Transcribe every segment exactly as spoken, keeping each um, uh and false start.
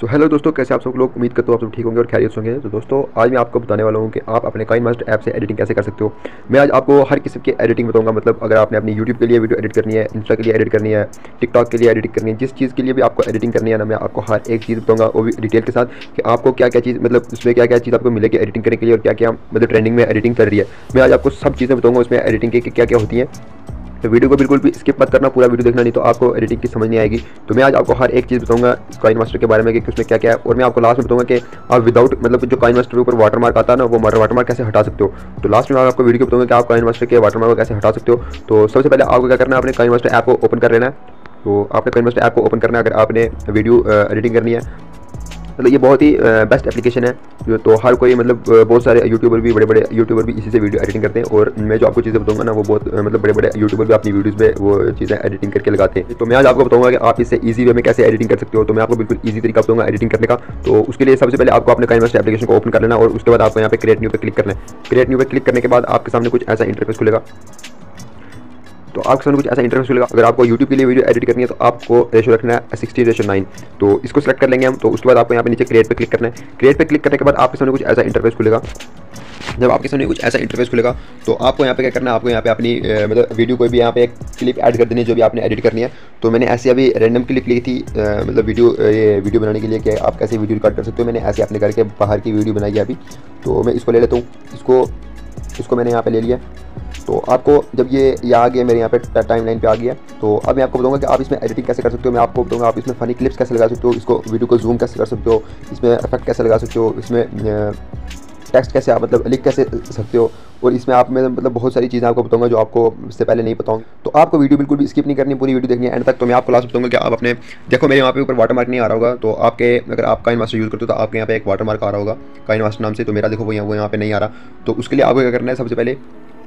सो so, hello दोस्तों, कैसे आप सब लोग। उम्मीद करता हूँ आप सब ठीक होंगे और खैरियत होंगे। तो दोस्तों, आज मैं आपको बताने वाला हूँ कि आप अपने काइनमास्टर ऐप से एडिटिंग कैसे कर सकते हो। मैं आज आपको हर किस्म की एडिटिंग बताऊँगा। मतलब अगर आपने अपनी यूट्यूब के लिए वीडियो एडिट करनी है, इंस्टा के लिए एडिट करनी है, टिकटॉक के लिए एडिट करनी है, जिस चीज़ के लिए भी आपको एडिटिंग करनी है ना, मैं आपको हर एक चीज़ बताऊँगा वो भी डिटेल के साथ कि आपको क्या क्या चीज़, मतलब उसमें क्या क्या चीज़ आपको मिलेगी एडिटिंग करने के लिए और क्या क्या मतलब ट्रेंडिंग में एडिटिंग चल रही है। मैं आज आपको सब चीज़ें बताऊँगा उसमें एडिटिंग की क्या क्या होती है। तो वीडियो को बिल्कुल भी स्किप मत करना, पूरा वीडियो देखना, नहीं तो आपको एडिटिंग की समझ नहीं आएगी। तो मैं आज आपको हर एक चीज़ बताऊंगा काइनमास्टर के बारे में कि उसमें क्या क्या है। और मैं आपको लास्ट में बताऊंगा कि आप विदाउट, मतलब जो काइनमास्टर के ऊपर वाटरमार्क आता है ना, वो वाटरमार्क कैसे हटा सकते हो। तो लास्ट में आपको वीडियो बताऊंगा कि आप काइनमास्टर के वाटरमार्क कैसे हटा सकते हो। तो सबसे पहले आपको क्या करना है, अपने काइनमास्टर ऐप को ओपन कर लेना है। तो आपने काइनमास्टर ऐप को ओपन करना है अगर आपने वीडियो एडिटिंग करनी है। मतलब ये बहुत ही बेस्ट एप्लीकेशन है। तो हर कोई, मतलब बहुत सारे यूट्यूबर भी, बड़े बड़े यूट्यूबर भी इसी से वीडियो एडिटिंग करते हैं। और मैं जो आपको चीज़ें बताऊंगा ना, वो बहुत, मतलब बड़े बड़े यूट्यूबर भी अपनी वीडियोस पे वो चीज़ें एडिटिंग करके लगाते हैं। तो मैं आज आपको बताऊंगा कि आप इससे ईजी वे में कैसे एडिटिंग कर सकते हो। तो मैं आपको बिल्कुल ईजी तरीका बताऊँगा एडिटिंग करने का। तो उसके लिए सबसे पहले आपको अपने काइनमास्टर एप्लीकेशन को ओपन कर लेना और उसके बाद आपको यहाँ पे क्रिएट न्यू पे क्लिक करना है। क्रिएट न्यू पे क्लिक करने के बाद आपके सामने कुछ ऐसा इंटरफेस खुलेगा। तो आपके सामने कुछ ऐसा इंटरफेस मिलेगा। अगर आपको YouTube के लिए वीडियो एडिट करनी है तो आपको रेशो रखना है सिक्सटी रेशो नाइन। तो इसको सेलेक्ट कर लेंगे हम। तो उसके बाद आपको यहाँ पे नीचे क्रिएट पे क्लिक करना है। क्रिएट पे क्लिक करने के बाद आपके सामने कुछ ऐसा इंटरफेस खुलेगा। जब आपके सामने कुछ ऐसा इंटरफेस खुलेगा तो आपको यहाँ पे क्या करना है, आपको यहाँ पे अपनी ए, मतलब वीडियो कोई भी यहाँ पे एक क्लिप ऐड कर देनी है जो भी आपने एडिट करनी है। तो मैंने ऐसे अभी रैंडम क्लिप ली थी, ए, मतलब वीडियो ये वीडियो बनाने के लिए कि आप कैसे वीडियो रिकॉर्ड कर सकते हो। मैंने ऐसे अपने घर के बाहर की वीडियो बनाई है अभी। तो मैं इसको ले लेता हूँ, इसको इसको मैंने यहाँ पे ले लिया। तो आपको जब ये ये आ गया, मेरे यहाँ पे टाइमलाइन पे आ गया। तो अब मैं आपको बताऊंगा कि आप इसमें एडिटिंग कैसे कर सकते हो। मैं आपको बताऊंगा आप इसमें फनी क्लिप्स कैसे लगा सकते हो, इसको वीडियो को जूम कैसे कर सकते हो, इसमें इफेक्ट कैसे लगा सकते हो, इसमें टेक्स्ट कैसे आप मतलब लिख कैसे सकते हो। और इसमें आप में मतलब बहुत सारी चीज़ें आपको बताऊंगा जो आपको इससे पहले नहीं बताऊंगा। तो आपको वीडियो बिल्कुल भी स्किप नहीं करनी, पूरी वीडियो देखनी है एंड तक। तो मैं आपको लास्ट बताऊंगा कि आप अपने, देखो मेरे यहाँ पे ऊपर वाटरमार्क नहीं आ रहा होगा। तो आपके, अगर आप काइनमास्टर यूज़ करते हो तो आपके यहाँ पे एक वाटरमार्क आ रहा होगा काइनमास्टर नाम से। तो मेरा देखो वो यहाँ वो यहाँ पे नहीं आ रहा। तो उसके लिए आपको क्या करना है, सबसे पहले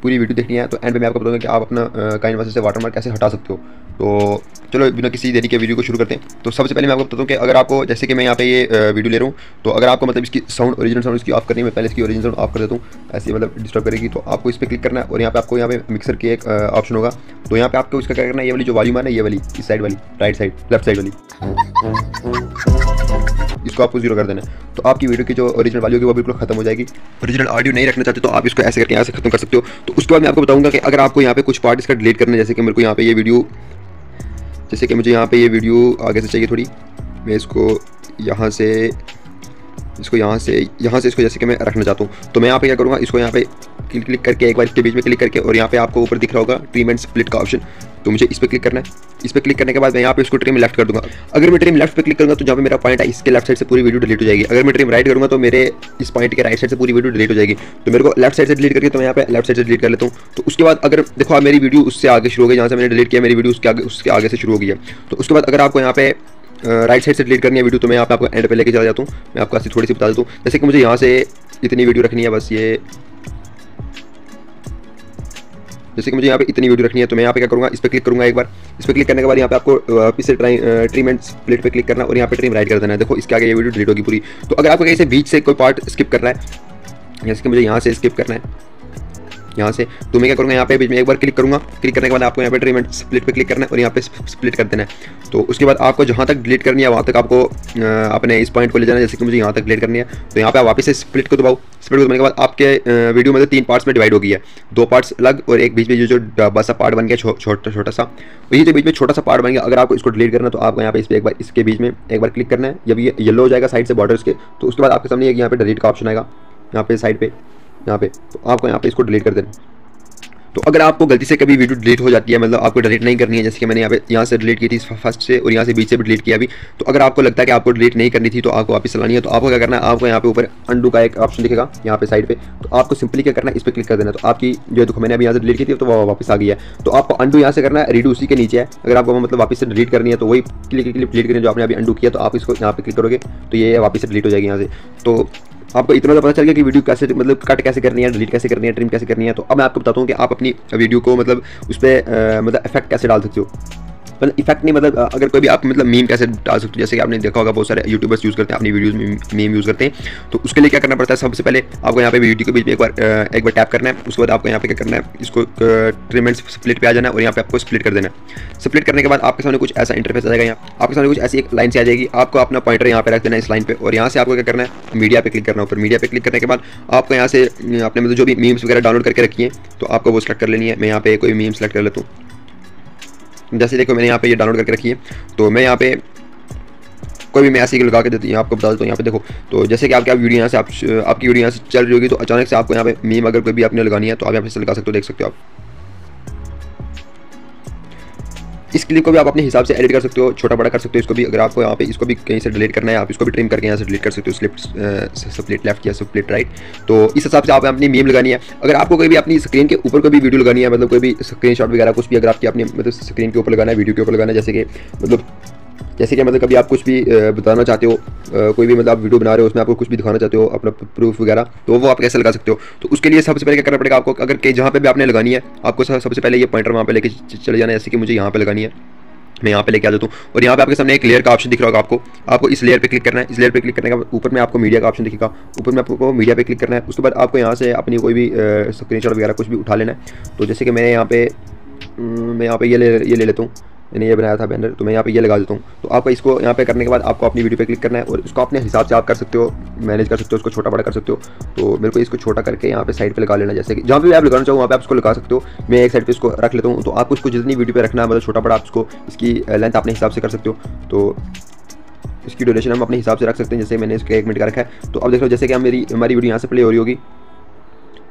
पूरी वीडियो देखनी है। तो एंड पे मैं आपको बताऊंगा कि आप अपना काइनमास्टर से वाटरमार्क कैसे हटा सकते हो। तो चलो बिना किसी देरी के वीडियो को शुरू करते हैं। तो सबसे पहले मैं आपको बताता हूँ कि अगर आपको, जैसे कि मैं यहाँ पे ये वीडियो ले रहा हूँ, तो अगर आपको मतलब इसकी साउंड, ओरिजिनल साउंड इसकी ऑफ करनी है। मैं पहले इसकी ओरिजिनल साउंड ऑफ कर देता हूँ, ऐसे मतलब डिस्टर्ब करेगी। तो आपको इस पर क्लिक करना है और यहाँ पे आपको यहाँ पे मिक्सर की एक ऑप्शन होगा। तो यहाँ पे आपको इसका क्या करना है, ये वाली जो वॉल्यूम है ना, ये वाली, इस साइड वाली, राइट साइड, लेफ्ट साइड वाली, इसको आपको जीरो कर देना है। तो आपकी वीडियो की जो ओरिजिनल वॉल्यूम होगी वो बिल्कुल खत्म हो जाएगी। ओरिजिनल ऑडियो नहीं रखना चाहते तो आप इसको ऐसे करके यहाँ से खत्म कर सकते हो। तो उसके बाद मैं आपको बताऊंगा कि अगर आपको यहाँ पे कुछ पार्ट इसका डिलीट करना है, जैसे कि मेरे को यहाँ पे ये वीडियो, जैसे कि मुझे यहाँ पे ये वीडियो आगे से चाहिए थोड़ी, मैं इसको यहाँ से, इसको यहाँ से, यहाँ से इसको जैसे कि मैं रखना चाहता हूँ। तो मैं यहाँ पे क्या करूँगा, इसको यहाँ पे क्लिक क्लिक करके एक बार इसके बीच में क्लिक करके, और यहाँ पे आपको ऊपर दिख रहा होगा ट्रिम एंड स्प्लिट का ऑप्शन। तो मुझे इस पर क्लिक करना है। इस पर क्लिक करने के बाद मैं यहाँ पे इसको ट्रिम लेफ्ट कर दूँगा। अगर मैं ट्रिम लेफ्ट पे क्लिक करूँगा तो जहाँ पे मेरा पॉइंट है इसके लेफ्ट साइड से पूरी वीडियो डिलीट हो जाएगी। अगर मैं ट्रिम राइट करूँगा तो मेरे इस पॉइंट के राइट साइड से पूरी वीडियो डिलीट हो जाएगी। तो मेरे को लेफ्ट साइड से डिलीट करके, तो मैं यहाँ पे लेफ्ट साइड से डिलीट कर लेता हूँ। तो उसके बाद अगर देखो आप, मेरी वीडियो उससे आगे शुरू हो गई, जहाँ से मैंने डिलीट किया मेरी वीडियो उसके आगे उसके आगे से शुरू हो गई है। तो उसके बाद अगर आपको यहाँ पे राइट साइड से डिलीट करनी है वीडियो, तो मैं यहाँ पे आपको एंड पे लेके चला जाता हूँ। मैं आपको ऐसे थोड़ी सी बता देता हूँ, जैसे कि मुझे यहाँ से इतनी वीडियो रखनी है, बस ये, जैसे कि मुझे यहाँ पे इतनी वीडियो रखनी है। तो मैं यहाँ पे क्या करूँगा, इस पर क्लिक करूँगा एक बार। इस पर क्लिक करने के बाद यहाँ पे आपको इसे ट्रिम एंड स्प्लिट पे क्लिक करना और यहाँ पे ट्रिम राइट कर देना है। देखो इसके आगे ये वीडियो डिलीट होगी पूरी। तो अगर आपको कहीं बीच से कोई पार्ट स्किप करना है, जैसे कि मुझे यहाँ से स्किप करना है यहाँ से, तो मैं क्या करूँगा, यहाँ पे बीच में एक बार क्लिक करूँगा। क्लिक करने के बाद आपको यहाँ पे ट्रिम एंड स्प्लिट पे क्लिक करना है और यहाँ पे स्प्लिट कर देना है। तो उसके बाद आपको जहाँ तक डिलीट करनी है वहाँ तक आपको अपने इस पॉइंट को ले जाना है, जैसे कि मुझे यहाँ तक डिलीट करनी है। तो यहाँ पे आप वापस से स्प्लिट को दबाओ। स्प्लिट को दबाने के बाद आपके वीडियो मतलब तीन पार्ट्स में डिवाइड हो गई है, दो पार्ट्स अलग और एक बीच में जो डब्बा सा पार्ट बन गया, छोटा छोटा सा, और ये जो बीच में छोटा सा पार्ट बन गया। अगर आपको इसको डिलीट करना है तो आपको यहाँ पे इस पर एक बार, इसके बीच में एक बार क्लिक करना है। जब ये येलो हो जाएगा साइड से बॉर्डर्स के, तो उसके बाद आपके सामने एक यहाँ पे डिलीट का ऑप्शन आएगा, यहाँ पे साइड पे, यहाँ पे, तो आपको यहाँ पे इसको डिलीट कर देना। तो अगर आपको गलती से कभी वीडियो डिलीट हो जाती है, मतलब आपको डिलीट नहीं करनी है, जैसे कि मैंने यहाँ पे यहाँ से डिलीट की थी फर्स्ट से और यहाँ से बीच से भी डिलीट किया अभी। तो अगर आपको लगता है कि आपको डिलीट नहीं करनी थी तो आपको वापस चलानी है, तो आपको क्या करना है, आपको यहाँ पे ऊपर अंडू का एक ऑप्शन दिखेगा यहाँ पे साइड पे। तो आपको सिंपली क्या करना है, इस पर क्लिक कर देना। तो आपकी जो, देखो मैंने अभी यहाँ से डिलीट की थी तो वह वापस आ गई है। तो आपको अंडू यहाँ से करना है, रीडू उसी के नीचे है। अगर आपको मतलब वापस से डिलीट करनी है तो वही क्लिक क्लिक डिलीट करनी है जो आपने अभी अंडू किया। तो आप इसको यहाँ पे क्लिक करोगे तो ये वापस से डिलीट हो जाएगी यहाँ से। तो आपको इतना तो पता चल गया कि वीडियो कैसे, मतलब कट कैसे करनी है, डिलीट कैसे करनी है, ट्रिम कैसे करनी है। तो अब मैं आपको बताता हूँ कि आप अपनी वीडियो को मतलब उस पर मतलब इफेक्ट कैसे डाल सकते हो। मतलब इफेक्ट नहीं, मतलब अगर कोई भी आप मतलब मीम कैसे डाल सकते हो, जैसे कि आपने देखा होगा बहुत सारे यूट्यूबर्स यूज़ करते हैं अपनी वीडियोज़ में मीम यूज़ करते हैं। तो उसके लिए क्या करना पड़ता है, सबसे पहले आपको यहाँ पे वीडियो के बीच में एक बार एक बार टैप करना है। उसके बाद आपको यहाँ पे क्या करना है, इसको ट्रिम एंड स्प्लिट पे आ जाना है और यहाँ पे आपको स्प्लिट कर देना है। स्प्लिट करने के बाद आपके सामने कुछ ऐसा इंटरफेस आ जाएगा, यहाँ आपके सामने कुछ ऐसी एक लाइन से आ जाएगी। आपको अपना पॉइंटर यहाँ पे रख देना है इस लाइन पे और यहाँ से आपको क्या करना है, मीडिया पे क्लिक करना है। ऊपर मीडिया पे क्लिक करने के बाद आपको यहाँ से अपने मतलब जो भी मीम्स वगैरह डाउनलोड करके रखी हैं तो आपको वो सेलेक्ट कर लेनी है। मैं यहाँ पे कोई मीम सेलेक्ट कर लेता हूँ। जैसे देखो मैंने यहाँ पे ये डाउनलोड करके रखी है, तो मैं यहाँ पे कोई भी मैं ऐसे ही लगा के देती हूँ, आपको बता देता हूँ। यहाँ पे देखो, तो जैसे कि आपकी वीडियो यहाँ से आप आपकी वीडियो यहाँ से चल रही होगी तो अचानक से आपको यहाँ पे मीम अगर कोई भी आपने लगानी है तो आप यहाँ पे लगा सकते हो, देख सकते हो आप। इस क्लिप को भी आप अपने हिसाब से एडिट कर सकते हो, छोटा बड़ा कर सकते हो इसको भी। अगर आपको यहाँ पे इसको भी कहीं से डिलीट करना है, आप इसको भी ट्रिम करके यहाँ से डिलीट कर सकते हो, स्प्लिट स्प्लिट लेफ्ट या स्प्लिट राइट। तो इस हिसाब से आप अपनी मीम लगानी है। अगर आपको कोई भी अपनी स्क्रीन के ऊपर कोई भी वीडियो लगानी है, मतलब कोई भी स्क्रीनशॉट वगैरह कुछ भी अगर आपकी अपनी मतलब स्क्रीन के ऊपर लगाना है, वीडियो के ऊपर लगाना है, जैसे कि मतलब जैसे कि मतलब कभी आप कुछ भी बताना चाहते हो, कोई भी मतलब आप वीडियो बना रहे हो उसमें आपको कुछ भी दिखाना चाहते हो अपना प्रूफ वगैरह, तो वो आप कैसे लगा सकते हो। तो उसके लिए सबसे पहले क्या करना पड़ेगा आपको, अगर कहीं जहाँ पे भी आपने लगानी है आपको सबसे पहले ये पॉइंटर वहाँ पे लेके चले जाना है। जैसे कि मुझे यहाँ पे लगानी है, मैं यहाँ पे लेके आ जाता हूँ और यहाँ पे आपके सामने एक लेयर का ऑप्शन दिख रहा होगा आपको। आपको इस लेयर पे क्लिक करना है। इस लेयर पे क्लिक करने के बाद ऊपर में आपको मीडिया का ऑप्शन दिखेगा, ऊपर में आपको मीडिया पे क्लिक करना है। उसके बाद आपको यहाँ से अपनी कोई भी स्क्रीनशॉट वगैरह कुछ भी उठा लेना है। तो जैसे कि मैंने यहाँ पे मैं यहाँ पे ये ये ले लेता हूँ, मैंने ये बनाया था बैनर, तो मैं यहाँ पे ये लगा देता हूँ। तो आपको इसको यहाँ पे करने के बाद आपको अपनी वीडियो पे क्लिक करना है और इसको अपने हिसाब से आप कर सकते हो, मैनेज कर सकते हो, उसको छोटा बड़ा कर सकते हो। तो मेरे को इसको छोटा करके यहाँ पे साइड पे लगा लेना, जैसे कि जहाँ पे आप लगाना चाहो वहाँ पे आप इसको लगा सकते हो। मैं एक साइड पे इसको रख लेता हूँ। तो आपको इसको जितनी वीडियो पे रखना है, मतलब छोटा बड़ा, आप इसको इसकी लेंथ अपने हिसाब से कर सकते हो। तो इसकी ड्यूरेशन हम अपने हिसाब से रख सकते हैं, जैसे मैंने इसका एक मिनट का रखा है। तो अब देख लो जैसे कि मेरी हमारी वीडियो यहाँ से प्ले हो रही होगी,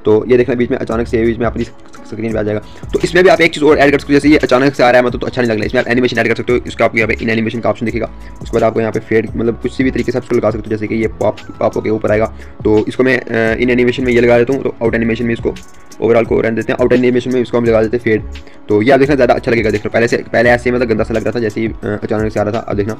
तो ये देखना बीच में अचानक से बीच में अपनी स्क्रीन पे आ जाएगा। तो इसमें भी आप एक चीज़ और ऐड कर सकते हो, जैसे ये अचानक से आ रहा है मतलब तो अच्छा नहीं लग रहा है, इसमें आप एनिमेशन ऐड कर सकते हो। इसका आपको यहाँ पे इन एनिमेशन का ऑप्शन दिखेगा। उसके बाद आपको यहाँ पे फेड मतलब कुछ भी तरीके से आपको लगा सकते हो, जैसे कि ये पॉप पॉप के ऊपर आएगा। तो इसको मैं इन एनिमेशन में ये लगा देता हूँ। तो आउट एनिमेशन में इसको ओवरऑल को रहने देते हैं, आउट एनिमेशन में इसको हम लगा देते हैं फेड। तो ये आप देखना ज़्यादा अच्छा लगेगा। देखना पहले से पहले ऐसे मतलब गंदा सा लग रहा था, जैसे ही अचानक से आ रहा था, आप देखना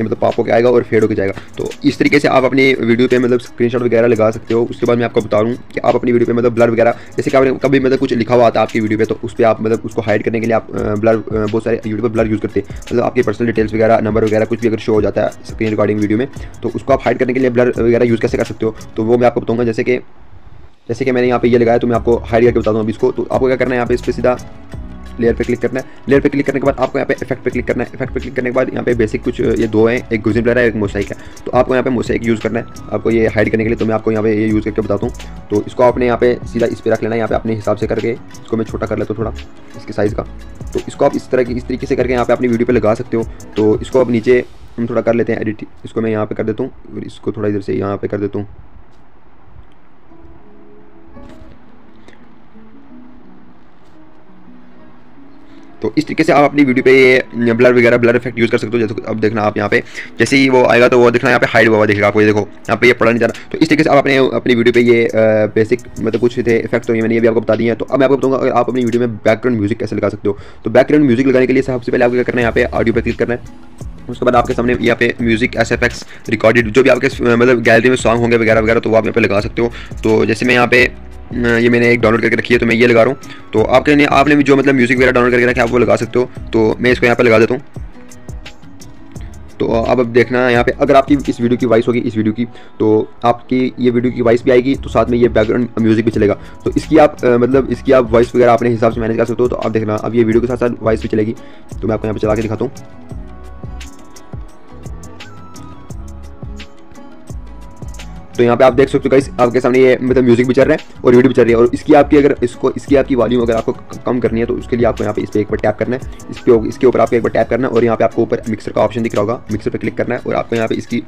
मतलब पॉप होकर आएगा और फेड होकर जाएगा। तो इस तरीके से आप अपनी वीडियो पे मतलब स्क्रीनशॉट वगैरह लगा सकते हो। उसके बाद मैं आपको बता रहा हूँ कि आप अपनी वीडियो पे मतलब ब्लर वगैरह, जैसे कि आपने कभी मतलब कुछ लिखा हुआ आता है आपकी वीडियो पे, तो उस पर आप मतलब उसको हाइड करने के लिए आप ब्लर, बहुत सारे यूट्यूब पर ब्लर यूज़ करते हैं, मतलब आपकी पर्सनल डिटेल्स वगैरह, नंबर वगैरह कुछ भी अगर शो हो जाता है स्क्रीन रिकॉर्डिंग वीडियो में, तो उसको आप हाइड करने के लिए ब्लर वगैरह यूज़ कैसे कर सकते हो तो वो मैं आपको बताऊँगा। जैसे कि जैसे कि मैंने यहाँ पे ये लगाया, तो मैं आपको हाइड करके बताता हूँ अभी इसको। तो आपको क्या करना है, यहाँ पे इस पर सीधा लेयर पे क्लिक करना है। लेयर पे क्लिक करने के बाद आपको यहाँ पे इफेक्ट पे क्लिक करना है। इफेक्ट पे क्लिक करने के बाद यहाँ पे बेसिक कुछ ये दो हैं, एक गॉसिप ब्लर है, एक मोसाइक है। तो आपको यहाँ पे मोसाइक यूज़ करना है आपको ये हाइड करने के लिए। तो मैं आपको यहाँ पे ये यूज़ करके बताता हूँ। तो इसको आपने यहाँ पे सीधा इस पर रख लेना है, यहाँ पे अपने हिसाब से करके। इसको मैं छोटा कर लेता हूँ थोड़ा इसके साइज़ का। तो इसको आप इस तरह की इस तरीके से करके यहाँ पे अपनी वीडियो पर लगा सकते हो। तो इसको आप नीचे हम थोड़ा कर लेते हैं एडिट, इसको मैं यहाँ पर कर देता हूँ और इसको थोड़ा इधर से यहाँ पर कर देता हूँ। तो इस तरीके से आप अपनी वीडियो पे ये ब्लर वगैरह ब्लर इफेक्ट यूज़ कर सकते हो। जैसे अब देखना आप यहाँ पे जैसे ही वो आएगा तो वो देखना यहाँ पे हाइड हुआ देखेगा आपको, ये देखो यहाँ पे ये पड़ा नहीं जा रहा। तो इस तरीके से आप अपने अपनी वीडियो पे ये बेसिक मतलब कुछ थे इफेक्ट, तो ये मैंने ये भी आपको बता दिया है। तो अब मैं आपको बताऊँगा अगर आप अपनी वीडियो में बैकग्राउंड म्यूजिक कैसे लगा सकते हो। तो बैकग्राउंड म्यूजिक लगाने के लिए सबसे पहले आपको क्या करना है, यहाँ पे ऑडियो पर क्लिक करना है। उसके बाद आपके सामने यहाँ पे music S F X recorded जो भी आपके मतलब गैलरी में सॉन्ग होंगे वगैरह वगैरह, तो वो आप यहाँ पे लगा सकते हो। तो जैसे मैं यहाँ पे ये मैंने एक डाउनलोड करके रखी है, तो मैं ये लगा रहा हूँ। तो आपके आपने जो मतलब म्यूजिक वगैरह डाउनलोड करके रखा है आप वो लगा सकते हो। तो मैं इसको यहाँ पे लगा देता हूँ। तो अब अब देखना है यहाँ पे, अगर आपकी इस वीडियो की वॉइस होगी इस वीडियो की, तो आपकी ये वीडियो की वॉइस भी आएगी, तो साथ में ये बैकग्राउंड म्यूजिक भी चलेगा। तो इसकी आप आ, मतलब इसकी आप वॉइस वगैरह अपने हिसाब से मैनेज कर सकते हो। तो आप देखना अब ये वीडियो के साथ साथ वॉइस भी चलेगी। तो मैं आपको यहाँ पर चला के दिखाता हूँ। तो यहाँ पे आप देख सकते हो गाइस, आपके सामने ये मतलब म्यूजिक भी चल रहा है और वीडियो भी चल रही है। और इसकी आपकी अगर इसको इसकी आपकी वॉल्यूम अगर आपको कम करनी है, तो उसके लिए आपको यहाँ पे इस पर एक बार टैप करना है। इसके इसके ऊपर आपको एक बार टैप करना है और यहाँ पे आपको ऊपर मिक्सर का ऑप्शन दिख रहा होगा, मिक्सर पर क्लिक करना है। और आपको यहाँ पे इसकी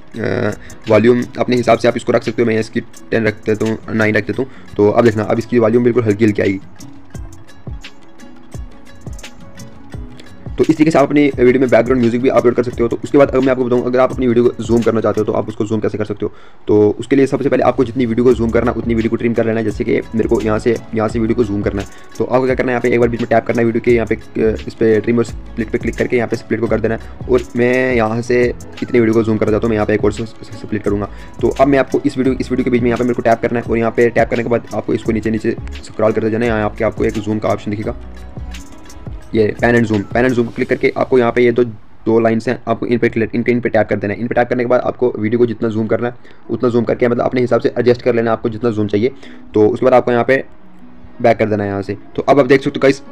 वॉल्यूम अपने हिसाब से आप इसको रख सकते हो। मैं इसकी टेन रख देता हूँ, नाइन रख देता हूँ। तो अब देखना अब इसकी वॉल्यूम बिल्कुल हल्की हल्की आएगी। तो इस तरीके से आप अपनी वीडियो में बैकग्राउंड म्यूजिक भी अपलोड कर सकते हो। तो उसके बाद अगर मैं आपको बताऊँ, अगर आप अपनी वीडियो को जूम करना चाहते हो तो आप उसको जूम कैसे कर सकते हो। तो उसके लिए सबसे पहले आपको जितनी वीडियो को जूम करना उतनी वीडियो को ट्रिम कर लेना है। जैसे कि मेरे को यहाँ से यहाँ से वीडियो को जूम करना है, तो आपको क्या करना है, यहाँ पे एक बार बीच में टैप करना है वीडियो के, यहाँ पे इस पर ट्रिम और स्प्लिट पर क्लिक करके यहाँ पे स्प्लिट को कर देना है। और मैं यहाँ से इतनी वीडियो को जूम करना चाहता हूँ, मैं यहाँ पे एक और स्प्लिट करूँगा। तो अब मैं आपको इस वीडियो इस वीडियो के बीच में यहाँ पे मेरे को टैप करना है और यहाँ पे टैप करने के बाद आपको इसको नीचे नीचे स्क्रॉल करते जाना है। यहाँ आपके आपको एक जूम का ऑप्शन दिखेगा। ये pan and zoom, pan and zoom click करके आपको यहाँ पे ये तो दो लाइन्स हैं, आपको इन पे इन पे इन पे टैप कर देना है। इन पे टैप करने के बाद आपको वीडियो को जितना जूम करना है उतना जूम करके मतलब अपने हिसाब से एडजस्ट कर लेना, आपको जितना जूम चाहिए। तो उसके बाद आपको यहाँ पे बैक कर देना है यहाँ से। तो अब आप देख सकते हो गाइस,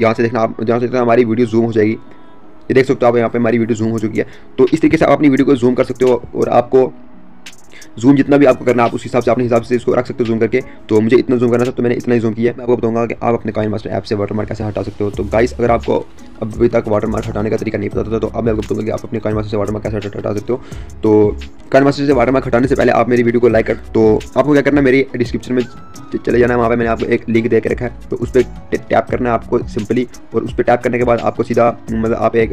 यहाँ से देखना आप यहाँ से देखना हमारी वीडियो जूम हो जाएगी। ये देख सकते हो आप यहाँ पे हमारी वीडियो जूम हो चुकी है। तो इस तरीके से आप अपनी वीडियो को जूम कर सकते हो और आपको जूम जितना भी आपको करना आप उस हिसाब से अपने हिसाब से इसको रख सकते हो जूम करके। तो मुझे इतना जूम करना था तो मैंने इतना ही जूम किया। मैं आपको बताऊंगा कि आप अपने काइनमास्टर ऐप से वाटरमार्क कैसे हटा सकते हो। तो गाइस अगर आपको अभी तक वाटरमार्क हटाने का तरीका नहीं पता था तो अब मैं आपको बताऊंगा कि आप अपने काइनमास्टर से वाटरमार्क कैसे हटा सकते हो। तो काइनमास्टर से वाटरमार्क हटाने से पहले आप मेरी वीडियो को लाइक कर, तो आपको क्या करना है मेरी डिस्क्रिप्शन में चले जाना है, वहाँ पर मैंने आपको एक लिंक दे के रखा है तो उस पर टैप करना है आपको सिंपली। और उस पर टैप करने के बाद आपको सीधा मतलब आप एक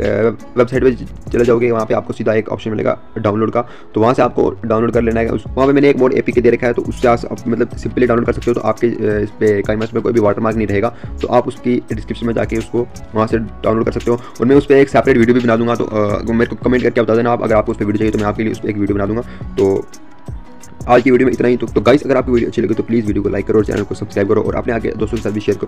वेबसाइट पर चले जाओगे, वहाँ पर आपको सीधा एक ऑप्शन मिलेगा डाउनलोड का, तो वहाँ से आपको डाउनलोड कर लेना है। वहाँ पे मैंने एक मोड एपीके दे रखा है तो उससे आप मतलब सिंपली डाउनलोड कर सकते हो। तो आपके इस पर काइनमास्टर में कोई भी वाटरमार्क नहीं रहेगा, तो आप उसकी डिस्क्रिप्शन में जाके उसको वहाँ से डाउनलोड कर सकते हो। और मैं उस पर एक सेपरेट वीडियो भी बना दूंगा, तो आ, मेरे को कमेंट करके बता देना आप अगर आपको उस पर वीडियो चाहिए तो मैं आपके लिए उस पर एक वीडियो बना दूंगा। तो आज की वीडियो में इतना ही। तो, तो गाइस अगर आपकी वीडियो अच्छी लगी तो प्लीज़ वीडियो को लाइक करो और चैनल को सब्सक्राइब करो और अपने आगे दोस्तों के साथ भी शेयर करो।